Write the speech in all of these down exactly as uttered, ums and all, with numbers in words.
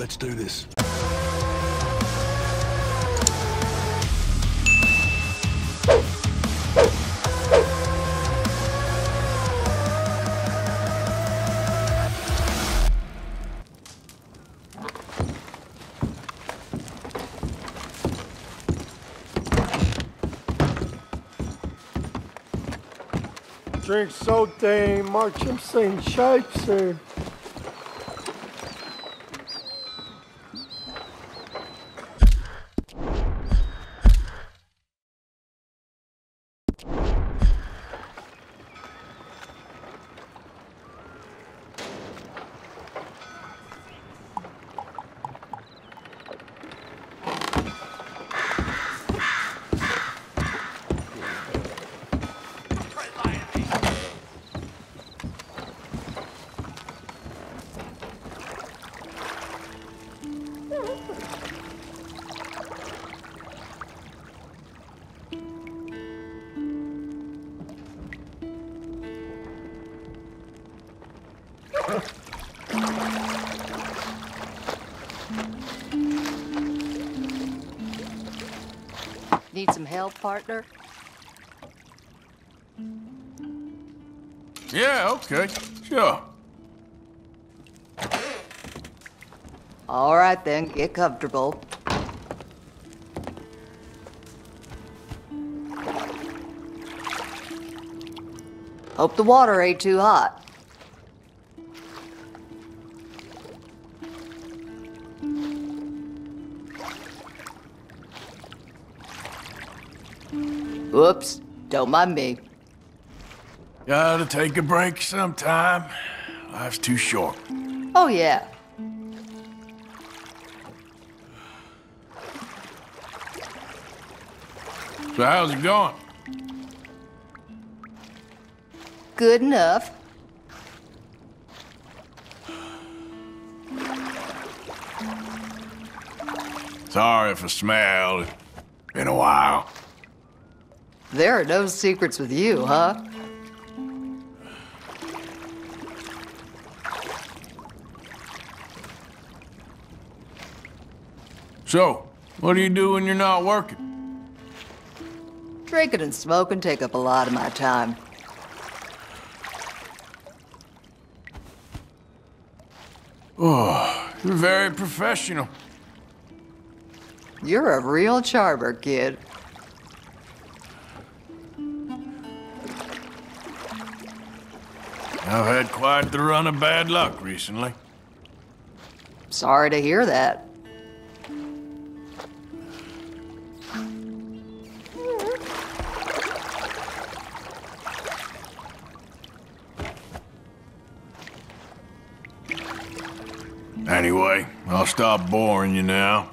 Let's do this. Drink soda, march him same shape, sir. Need some help, partner? Yeah, okay, sure. All right then, get comfortable. Hope the water ain't too hot. Whoops, don't mind me. Gotta take a break sometime. Life's too short. Oh, yeah. So how's it going? Good enough. Sorry for the smell. It's been a while. There are no secrets with you, huh? So, what do you do when you're not working? Drinking and smoking take up a lot of my time. Oh, you're very professional. You're a real charmer, kid. I've had quite the run of bad luck recently. Sorry to hear that. Anyway, I'll stop boring you now.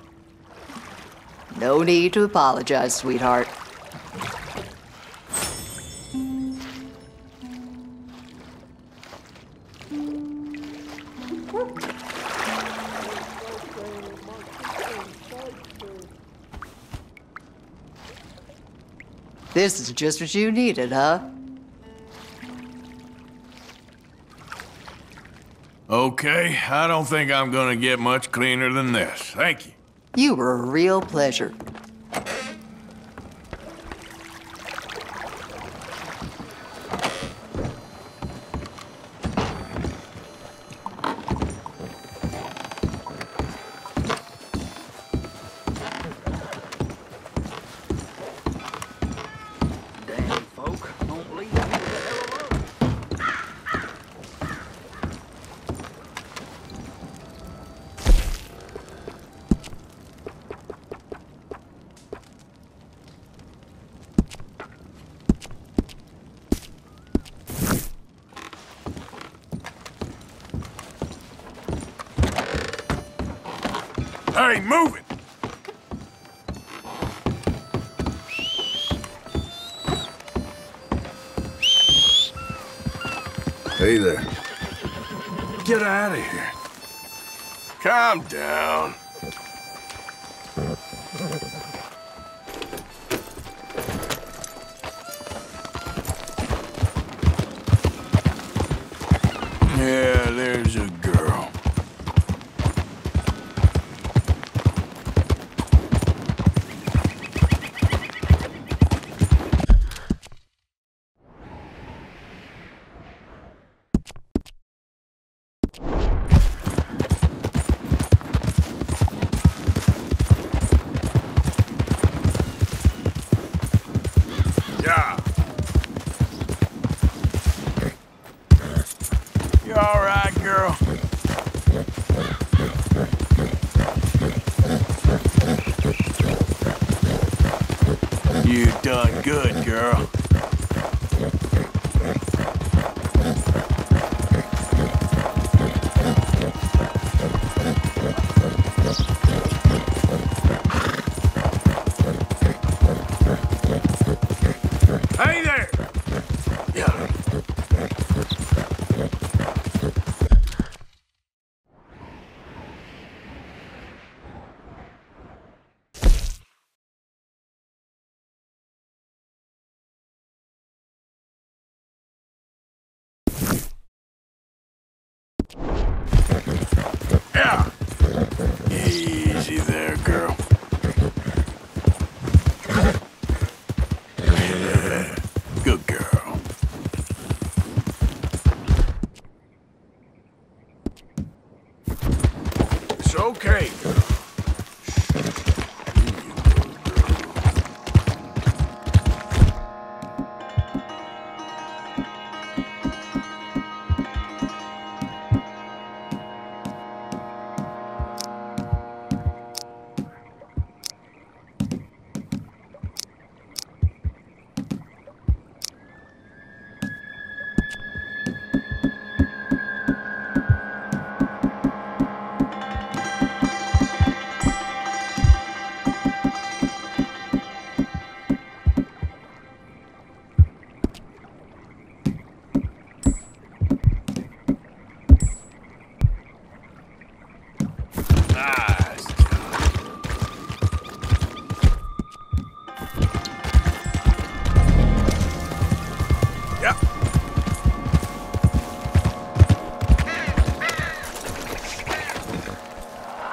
No need to apologize, sweetheart. This is just what you needed, huh? Okay, I don't think I'm gonna get much cleaner than this. Thank you. You were a real pleasure. Hey, move it! Hey there. Get out of here. Calm down. Yeah, there's a girl. Good girl. Hey there! Yeah. Yeah. Easy there, girl. Yeah. Good girl. It's okay.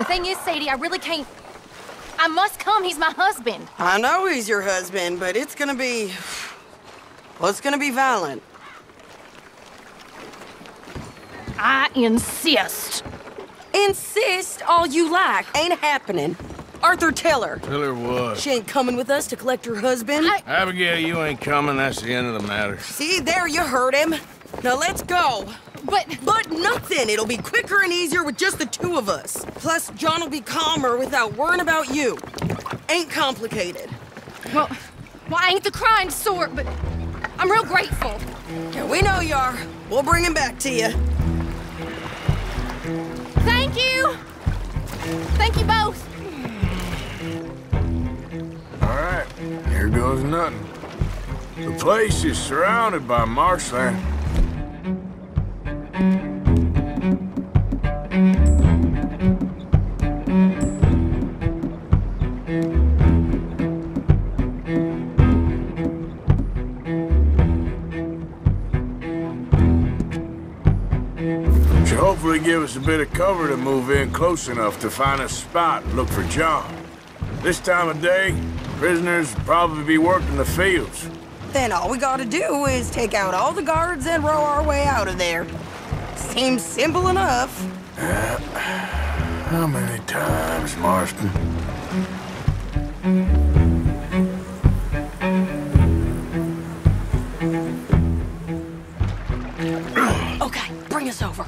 Thing is, Sadie, I really can't. I must come. He's my husband. I know he's your husband, but it's gonna be. Well, it's gonna be violent. I insist. Insist all you like. Ain't happening. Arthur, tell her. Tell her what? She ain't coming with us to collect her husband. I... Abigail, you ain't coming. That's the end of the matter. See, there you heard him. Now let's go. But... But nothing! It'll be quicker and easier with just the two of us. Plus, John will be calmer without worrying about you. Ain't complicated. Well, well, I ain't the crying sort, but I'm real grateful. Yeah, we know you are. We'll bring him back to you. Thank you! Thank you both. All right, here goes nothing. The place is surrounded by marshland. Should hopefully give us a bit of cover to move in close enough to find a spot and look for John. This time of day, prisoners will probably be working the fields. Then all we gotta do is take out all the guards and row our way out of there. Seems simple enough. Uh, how many times, Marston? Okay, bring us over.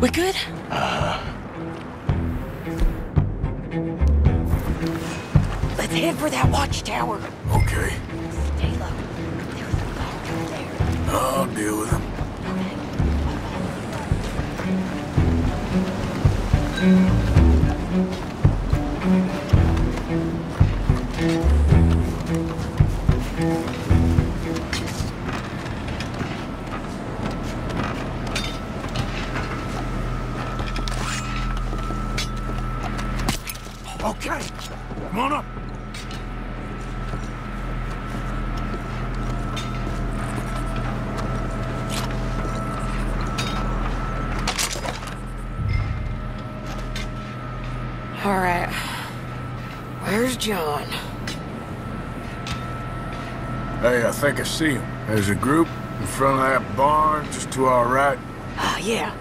We good? Uh. Let's head for that watchtower. Okay. Stay low. There's a dog over there. I'll deal with him. Okay. Come on up. All right, where's John? Hey, I think I see him. There's a group in front of that barn just to our right. Ah, uh, yeah.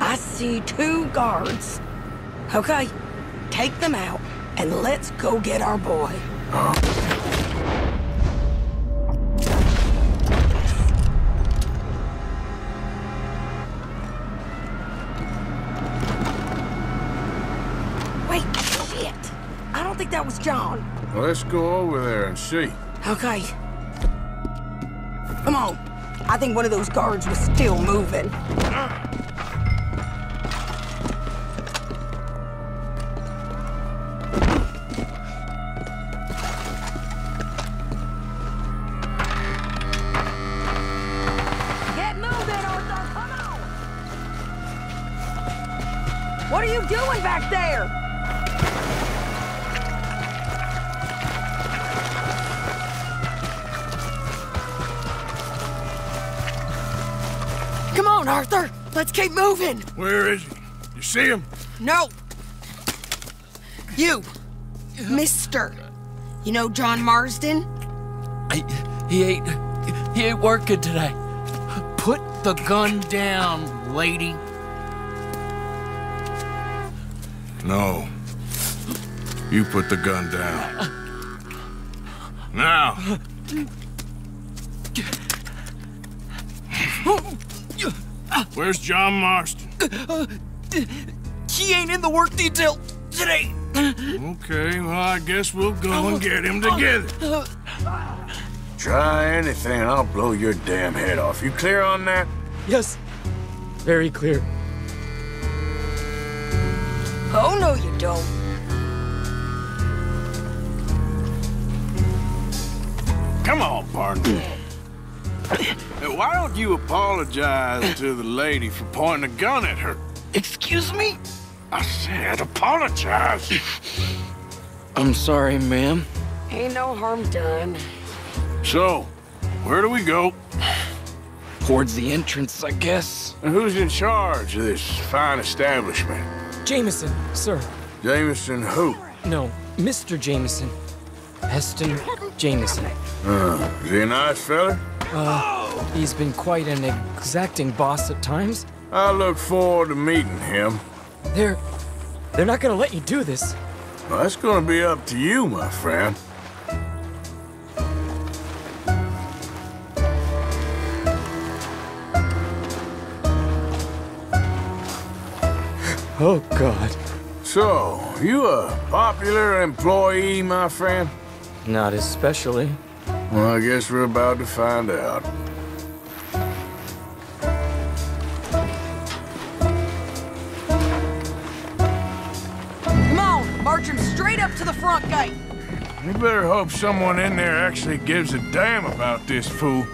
I see two guards. Okay, take them out and let's go get our boy. Uh. that was John. Well, let's go over there and see. Okay. Come on. I think one of those guards was still moving. Back there. Come on, Arthur. Let's keep moving. Where is he? You see him? No. You. Mister. You know John Marston? I, he ain't... He ain't working today. Put the gun down, lady. No. You put the gun down. Now! Where's John Marston? He ain't in the work detail today. Okay, well, I guess we'll go and get him together. Try anything and I'll blow your damn head off. You clear on that? Yes. Very clear. Oh, no, you don't. Come on, partner. Why don't you apologize to the lady for pointing a gun at her? Excuse me? I said apologize. I'm sorry, ma'am. Ain't no harm done. So, where do we go? Towards the entrance, I guess. And who's in charge of this fine establishment? Jameson, sir. Jameson who? No, Mister Jameson. Heston Jameson. Uh, is he a nice fella? Uh, he's been quite an exacting boss at times. I look forward to meeting him. They're... they're not gonna let you do this. Well, that's gonna be up to you, my friend. Oh, God. So, you a popular employee, my friend? Not especially. Well, I guess we're about to find out. Come on, march him straight up to the front gate. You better hope someone in there actually gives a damn about this fool.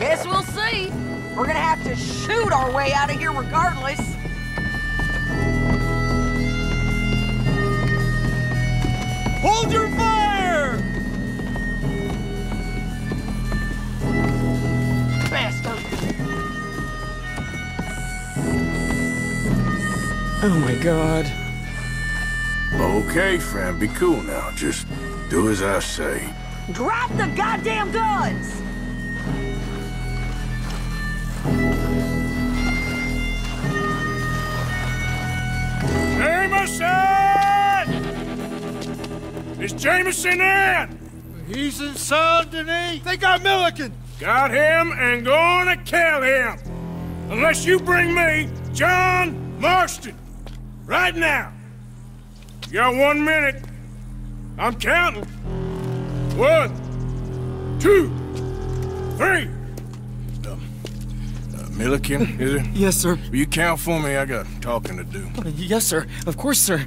Guess we'll see. We're gonna have to shoot our way out of here regardless. Hold your fire! Bastard. Oh my God. Okay, friend, be cool now. Just do as I say. Drop the goddamn guns! Jameson! Is Jameson in? He's in Saint Denis. They got Milliken. Got him and gonna kill him. Unless you bring me John Marston. Right now. You got one minute. I'm counting. One, two, three. Um, uh, Milliken, is it? Yes, sir. Will you count for me? I got talking to do. Uh, yes, sir. Of course, sir.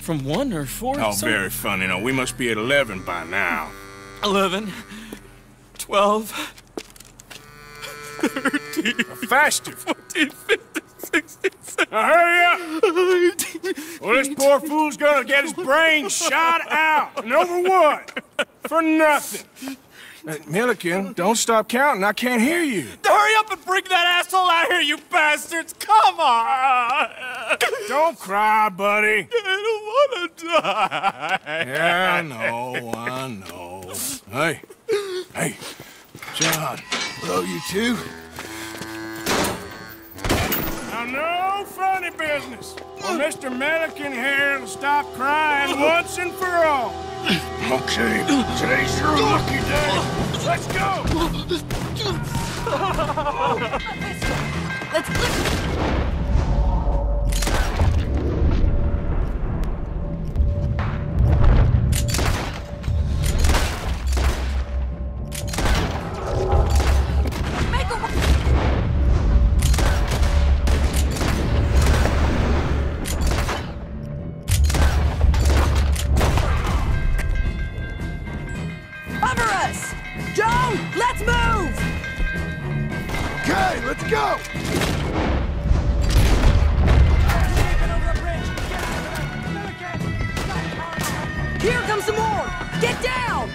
From one or four? Oh, so very funny. No, we must be at eleven by now. Eleven. Twelve. Thirteen. Faster. Fourteen, fifteen, sixteen, seventeen. Now hurry up! Well, this poor fool's gonna get his brain shot out. And over what? For nothing. Uh, Milliken, don't stop counting. I can't hear you. Hurry up and bring that asshole out here, you bastards! Come on! Don't cry, buddy. I don't want to die. Yeah, I know, I know. Hey, hey, John, hello, you two. Now, no funny business. Well, Mister Milliken here will stop crying once and for all. Okay, today's your lucky day. Let's go! Let's go! Okay, let's go! Here comes some more! Get down!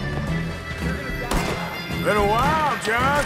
Been a while, John!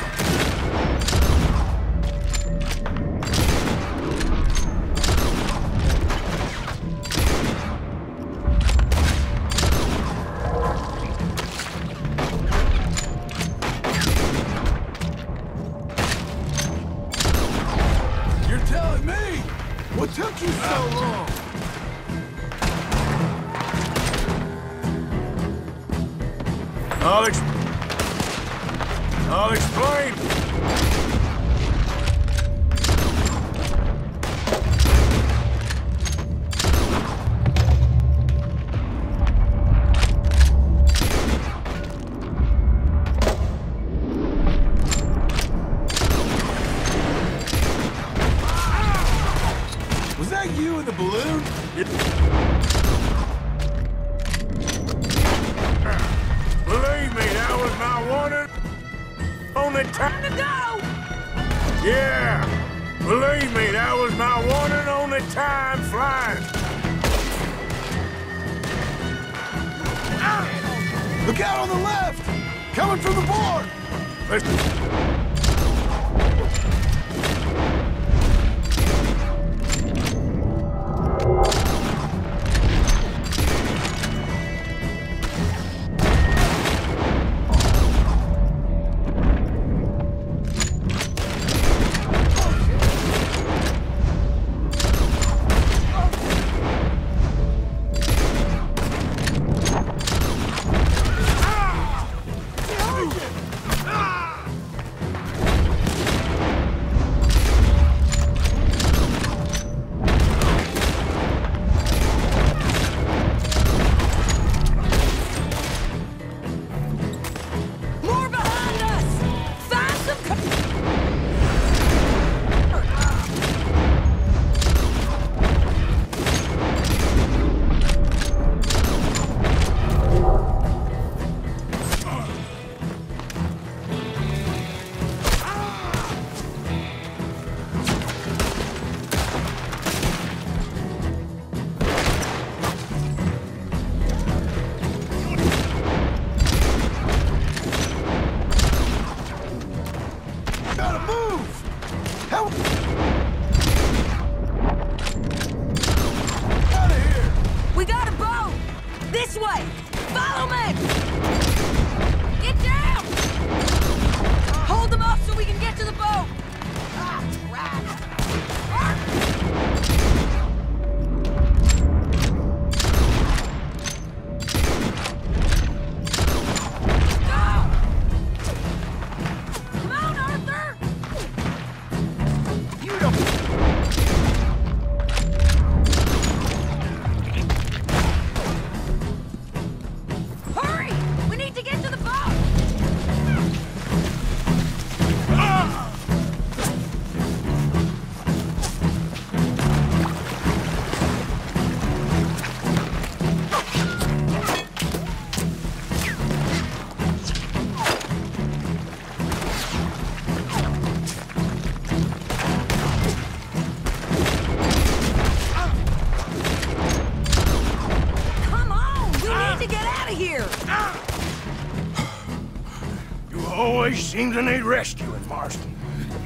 Seems I need rescuing, Marston.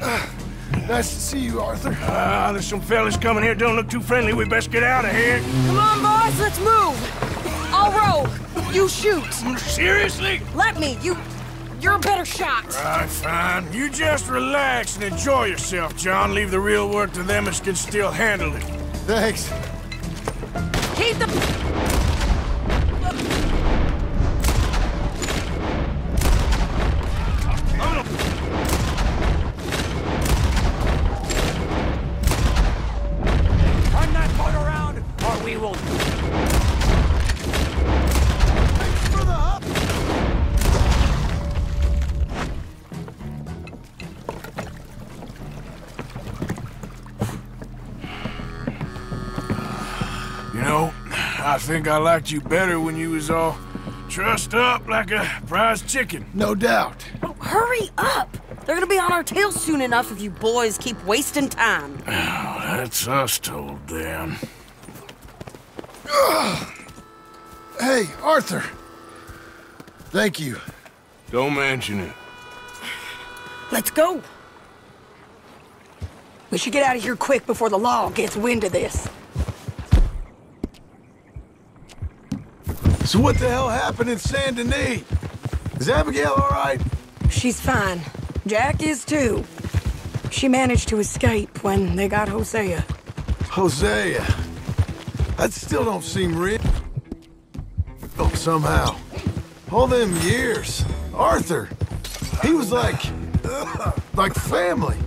Uh, nice to see you, Arthur. Ah, uh, there's some fellas coming here. Don't look too friendly. We best get out of here. Come on, boys. Let's move. I'll roll. You shoot. Seriously? Let me. You, you're a better shot. Right, fine. You just relax and enjoy yourself, John. Leave the real work to them as can still handle it. Thanks. Keep the... I think I liked you better when you was all trussed up like a prize chicken. No doubt. Oh, hurry up! They're gonna be on our tails soon enough if you boys keep wasting time. Oh, that's us told them. Ugh. Hey, Arthur. Thank you. Don't mention it. Let's go. We should get out of here quick before the law gets wind of this. So what the hell happened in Saint Denis? Is Abigail all right? She's fine. Jack is too. She managed to escape when they got Hosea. Hosea? That still don't seem real. Oh, somehow. All them years. Arthur. He was like... Uh, like family.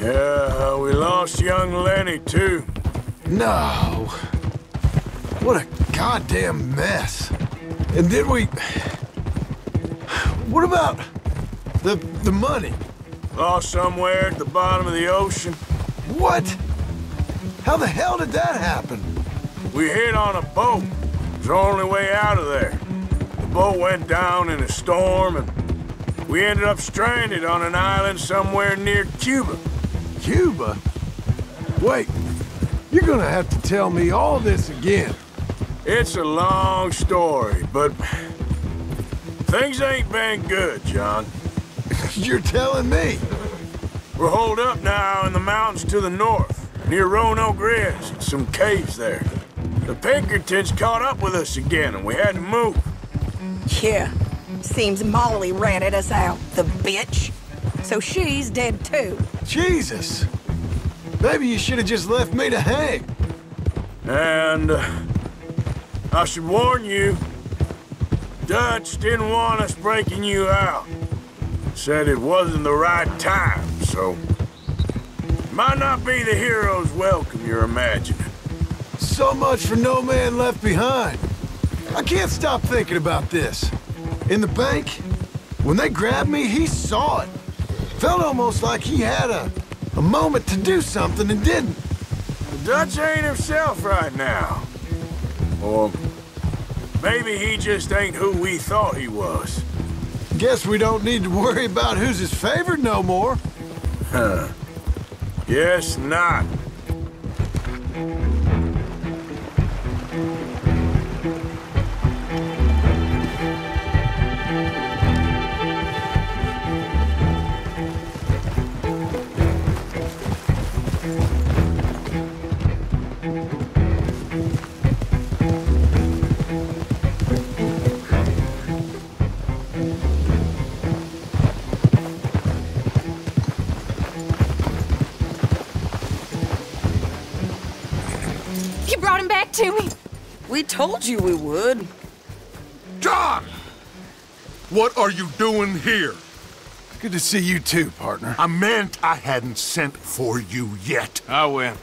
Yeah, we lost young Lenny too. No. What a goddamn mess. And then we... What about the, the money? Lost somewhere at the bottom of the ocean. What? How the hell did that happen? We hit on a boat. It was the only way out of there. The boat went down in a storm, and we ended up stranded on an island somewhere near Cuba. Cuba? Wait, you're gonna have to tell me all this again. It's a long story, but... Things ain't been good, John. You're telling me? We're holed up now in the mountains to the north, near Roanoke Ridge, and some caves there. The Pinkertons caught up with us again, and we had to move. Yeah. Seems Molly ratted us out, the bitch. So she's dead, too. Jesus! Maybe you should have just left me to hang. And uh, I should warn you, Dutch didn't want us breaking you out. Said it wasn't the right time, so... Might not be the hero's welcome you're imagining. So much for no man left behind. I can't stop thinking about this. In the bank, when they grabbed me, he saw it. Felt almost like he had a, a moment to do something and didn't. The Dutch ain't himself right now. Or... Maybe he just ain't who we thought he was. Guess we don't need to worry about who's his favorite no more. Huh. Guess not. We told you we would. John! What are you doing here? Good to see you too, partner. I meant I hadn't sent for you yet. I went.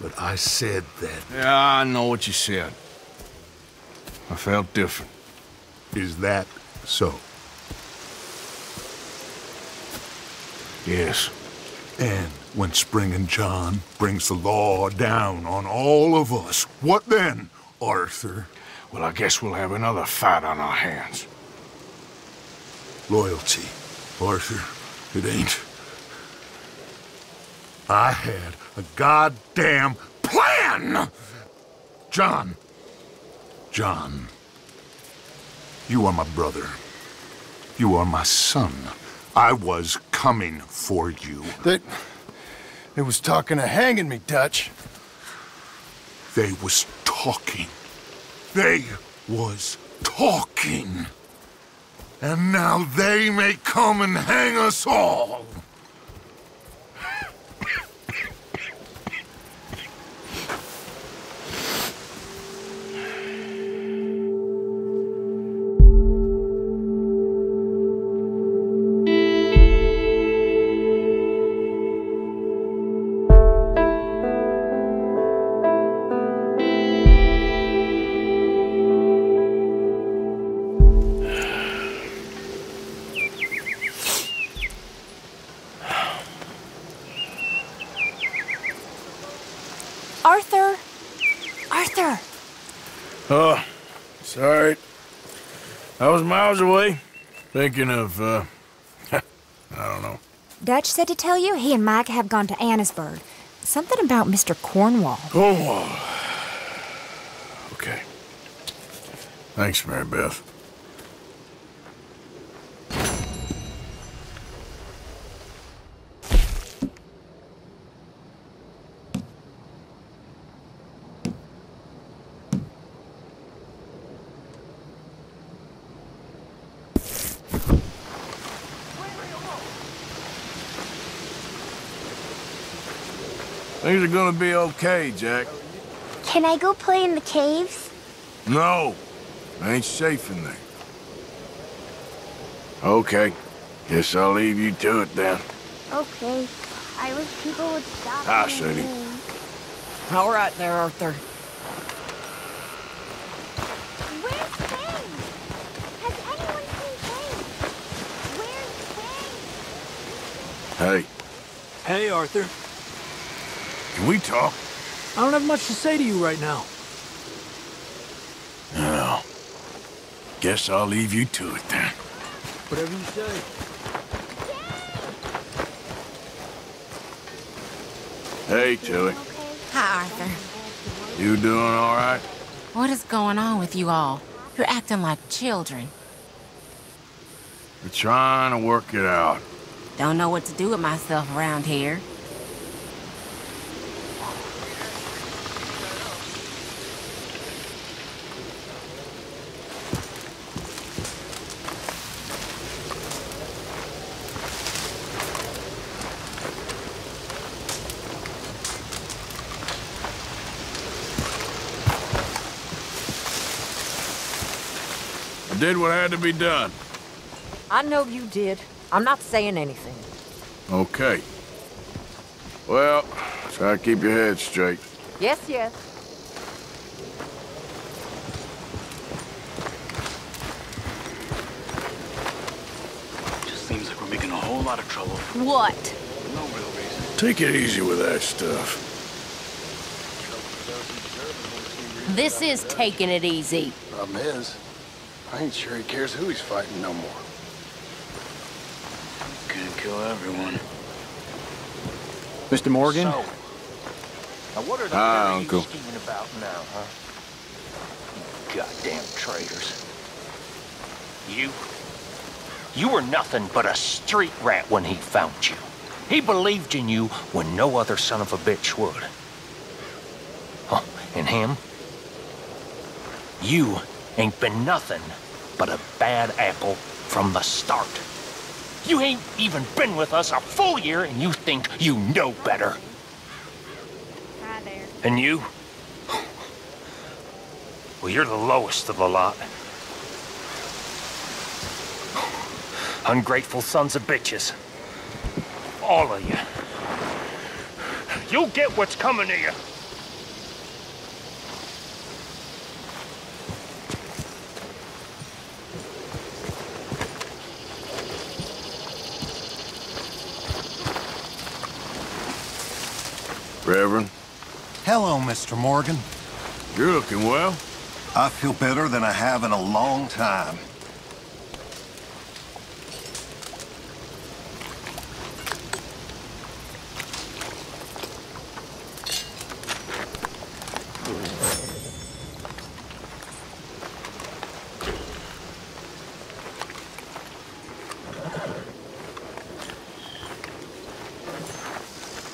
But I said that. Yeah, I know what you said. I felt different. Is that so? Yes. And when Spring and John brings the law down on all of us, what then, Arthur? Well, I guess we'll have another fight on our hands. Loyalty, Arthur, it ain't. I had a goddamn plan! John, John, you are my brother. You are my son. I was coming for you. They, they was talking of hanging me, Dutch. They was talking. They was talking. And now they may come and hang us all. Thinking of, uh, I don't know. Dutch said to tell you he and Mike have gone to Annisburg. Something about Mister Cornwall. Cornwall. Okay. Thanks, Mary Beth. Things are gonna be okay, Jack. Can I go play in the caves? No. I ain't safe in there. Okay. Guess I'll leave you to it then. Okay. I wish people would stop. Hi, Sadie. All right there, Arthur. Where's Fang? Has anyone seen Fang? Where's Fang? Hey. Hey, Arthur. Can we talk? I don't have much to say to you right now. No. Guess I'll leave you to it then. Whatever you say. Hey, Tilly. Hi, Arthur. You doing all right? What is going on with you all? You're acting like children. We're trying to work it out. Don't know what to do with myself around here. Did what had to be done. I know you did. I'm not saying anything. Okay. Well, try to keep your head straight. Yes, yes. Just seems like we're making a whole lot of trouble. What? No real reason. Take it easy with that stuff. This is taking it easy. Problem is, I ain't sure he cares who he's fighting no more. Can't kill everyone. Mister Morgan? So, now what are the ah, Uncle. scheming about now, huh? You goddamn traitors. You? You were nothing but a street rat when he found you. He believed in you when no other son of a bitch would. Oh, and him? You ain't been nothing but a bad apple from the start. You ain't even been with us a full year and you think you know better. Hi there. And you? Well, you're the lowest of the lot. Ungrateful sons of bitches. All of you. You'll get what's coming to you. Reverend. Hello, Mister Morgan. You're looking well. I feel better than I have in a long time.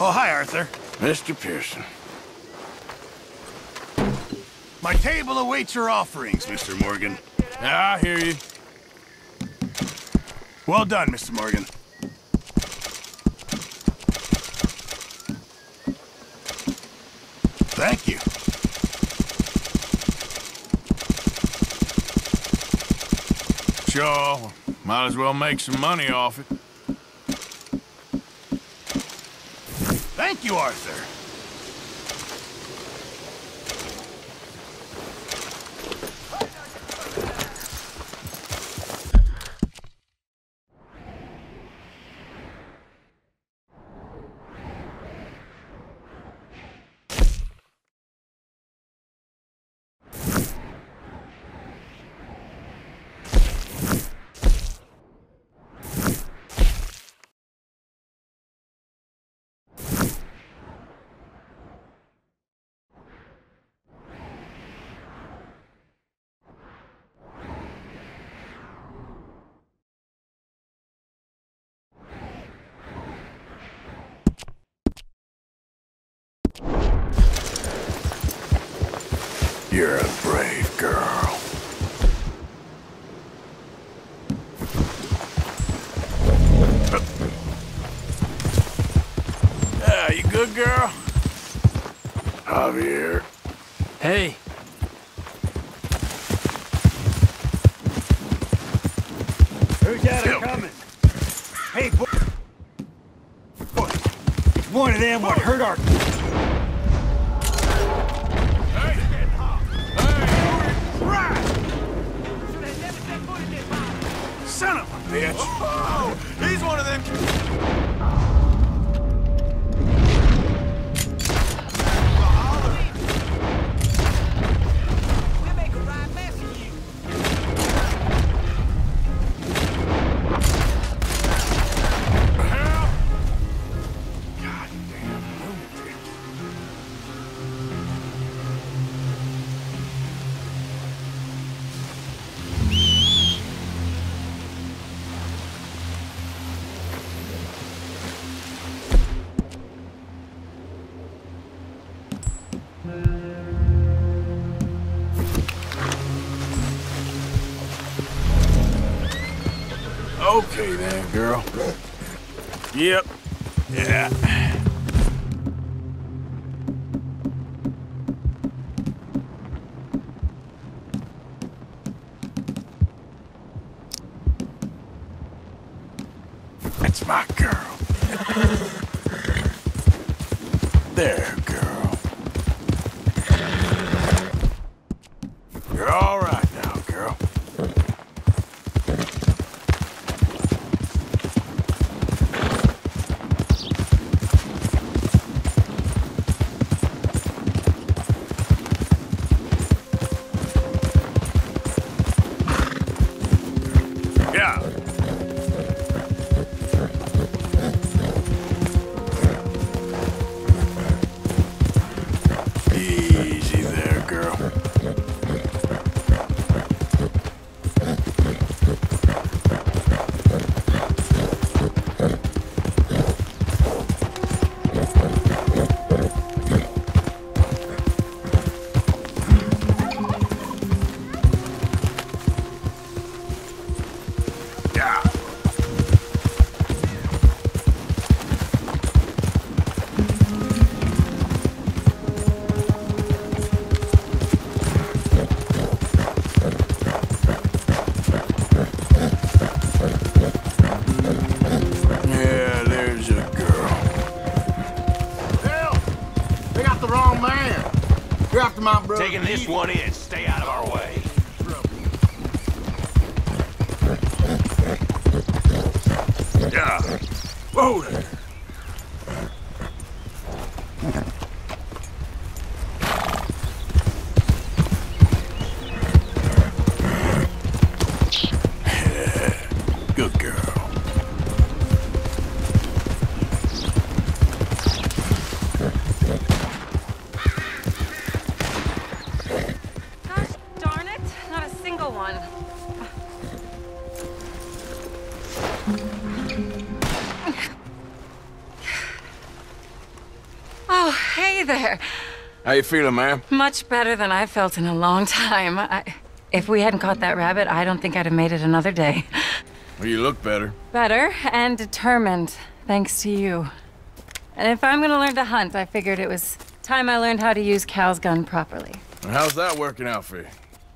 Oh, hi, Arthur. Mister Pearson. My table awaits your offerings, Mister Morgan. I hear you. Well done, Mister Morgan. Thank you. Sure. Might as well make some money off it. Thank you, Arthur. You're a brave girl. Ah, you good, girl? Javier. Hey. Who's that I'm coming? Hey, boy. boy. It's one of them what hurt our... Son of a bitch! Oh, he's one of them. We make a right mess of you. Help! Goddamn lunatic! Okay then, girl. Yep. Yeah. That's my girl. There, girl. You're all right now, girl. Taking this one in. Stay out of our way. Yeah. Whoa there. Good girl. How you feeling, ma'am? Much better than I've felt in a long time. I, if we hadn't caught that rabbit, I don't think I'd have made it another day. Well, you look better. Better and determined, thanks to you. And if I'm gonna learn to hunt, I figured it was time I learned how to use Cal's gun properly. Well, how's that working out for you?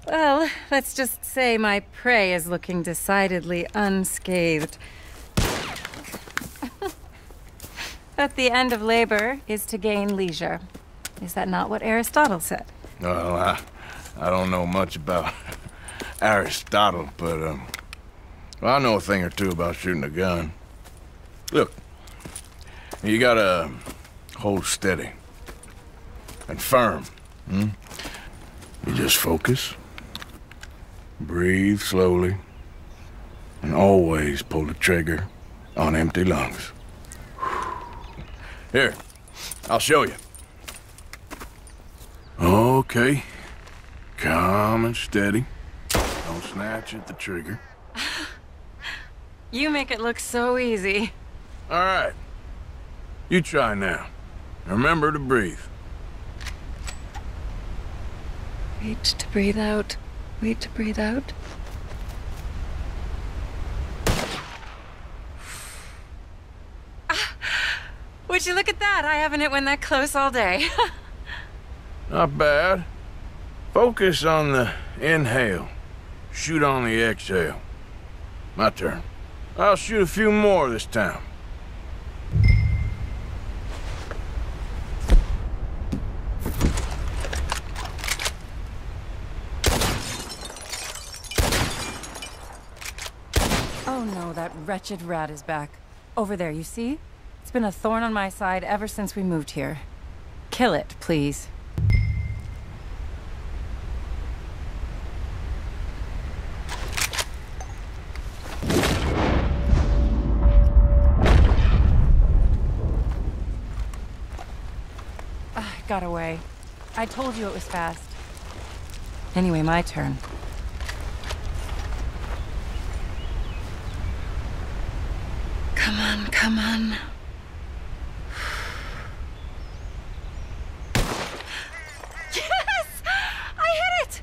Well, let's just say my prey is looking decidedly unscathed. But the end of labor is to gain leisure. Is that not what Aristotle said? Well, I, I don't know much about Aristotle, but um, well, I know a thing or two about shooting a gun. Look, you gotta hold steady and firm. Hmm? You just focus, breathe slowly, and always pull the trigger on empty lungs. Here, I'll show you. Okay, calm and steady. Don't snatch at the trigger. You make it look so easy. All right, you try now. Remember to breathe. Wait to breathe out. Wait to breathe out. Ah, would you look at that? I haven't hit one that close all day. Not bad. Focus on the inhale. Shoot on the exhale. My turn. I'll shoot a few more this time. Oh no, that wretched rat is back. Over there, you see? It's been a thorn on my side ever since we moved here. Kill it, please. Got away. I told you it was fast. Anyway, my turn. Come on, come on. Yes! I hit it!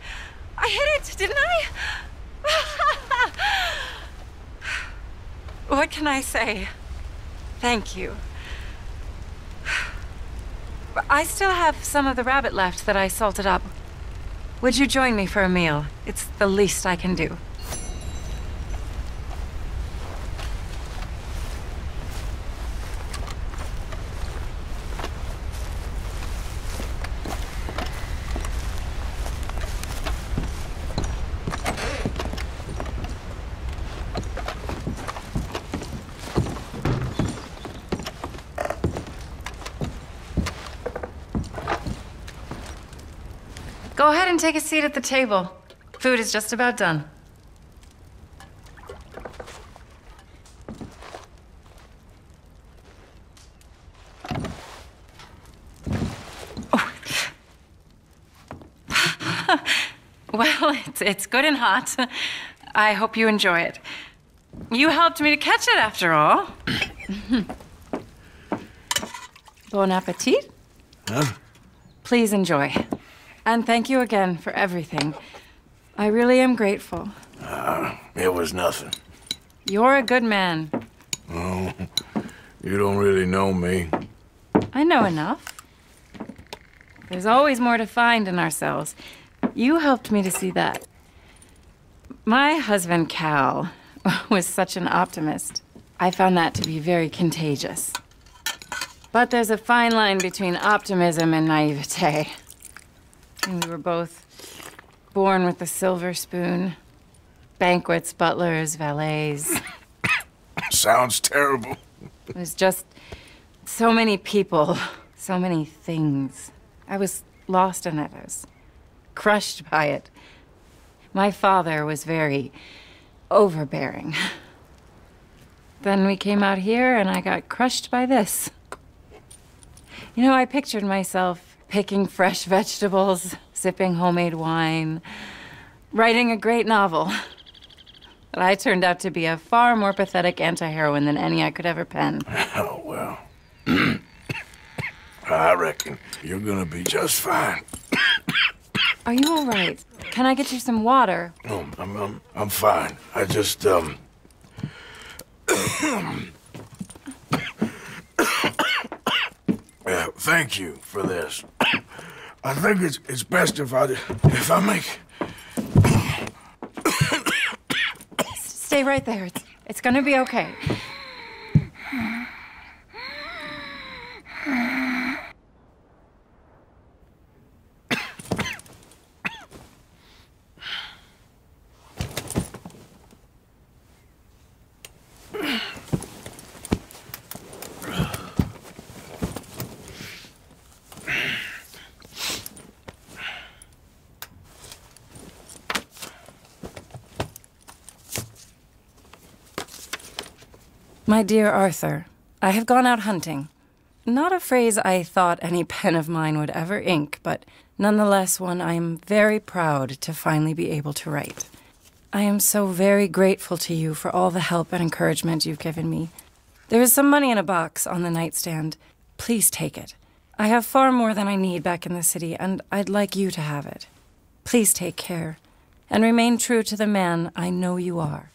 I hit it, didn't I? What can I say? Thank you. I still have some of the rabbit left that I salted up. Would you join me for a meal? It's the least I can do. Go ahead and take a seat at the table. Food is just about done. Oh. Well, it's, it's good and hot. I hope you enjoy it. You helped me to catch it after all. Bon appetit. Huh? Please enjoy. And thank you again for everything. I really am grateful. Uh, it was nothing. You're a good man. Oh, you don't really know me. I know enough. There's always more to find in ourselves. You helped me to see that. My husband, Cal, was such an optimist. I found that to be very contagious. But there's a fine line between optimism and naivete. And we were both born with a silver spoon. Banquets, butlers, valets. Sounds terrible. It was just so many people, so many things. I was lost in it. I was crushed by it. My father was very overbearing. Then we came out here and I got crushed by this. You know, I pictured myself picking fresh vegetables, sipping homemade wine, writing a great novel. But I turned out to be a far more pathetic anti-heroine than any I could ever pen. Oh, well. I reckon you're gonna be just fine. Are you all right? Can I get you some water? No, I'm, I'm, I'm fine. I just, um... Uh, thank you for this. I think it's it's best if I if I make. Stay right there. It's it's gonna be okay. My dear Arthur, I have gone out hunting. Not a phrase I thought any pen of mine would ever ink, but nonetheless one I am very proud to finally be able to write. I am so very grateful to you for all the help and encouragement you've given me. There is some money in a box on the nightstand. Please take it. I have far more than I need back in the city, and I'd like you to have it. Please take care and remain true to the man I know you are.